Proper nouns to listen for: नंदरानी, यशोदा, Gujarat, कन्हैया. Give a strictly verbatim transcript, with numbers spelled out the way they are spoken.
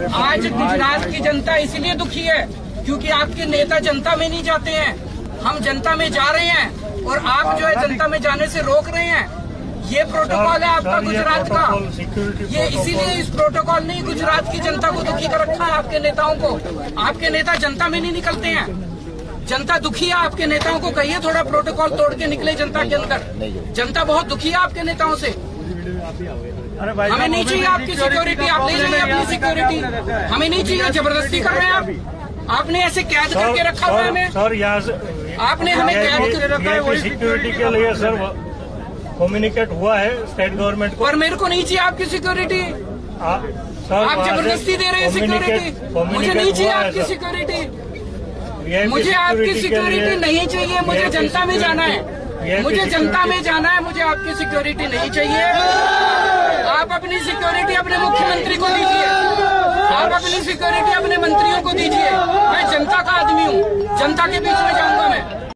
आज गुजरात की जनता इसलिए दुखी है क्योंकि आपके नेता जनता में नहीं जाते हैं। हम जनता में जा रहे हैं और आप जो है जनता में जाने से रोक रहे हैं। ये प्रोटोकॉल है आपका गुजरात का। ये इसीलिए इस प्रोटोकॉल ने गुजरात की जनता को दुखी कर रखा है। आपके नेताओं को, आपके नेता जनता में नहीं निकलते हैं। जनता दुखी है आपके नेताओं को। कहिए थोड़ा प्रोटोकॉल तोड़ के निकले जनता के अंदर। जनता बहुत दुखी है आपके नेताओं से। हमें नहीं चाहिए आपकी सिक्योरिटी, आप ले जाइए अपनी सिक्योरिटी। हमें नहीं चाहिए, जबरदस्ती कर रहे हैं आप। आपने ऐसे कैद करके रखा हुआ है हमें। सर यहाँ से आपने हमें कैद करके रखा है। वही सिक्योरिटी के लिए सर कम्युनिकेट हुआ है स्टेट गवर्नमेंट को। और मेरे को नहीं चाहिए आपकी सिक्योरिटी। आप जबरदस्ती दे रहे हैं सिक्योरिटी। मुझे नहीं चाहिए आपकी सिक्योरिटी। मुझे आपकी सिक्योरिटी नहीं चाहिए। मुझे जनता में जाना है। मुझे जनता में जाना है। मुझे आपकी सिक्योरिटी नहीं चाहिए। आप अपनी सिक्योरिटी अपने मुख्यमंत्री को दीजिए। आप अपनी सिक्योरिटी अपने मंत्रियों को दीजिए। मैं जनता का आदमी हूँ। जनता के बीच में जाऊंगा।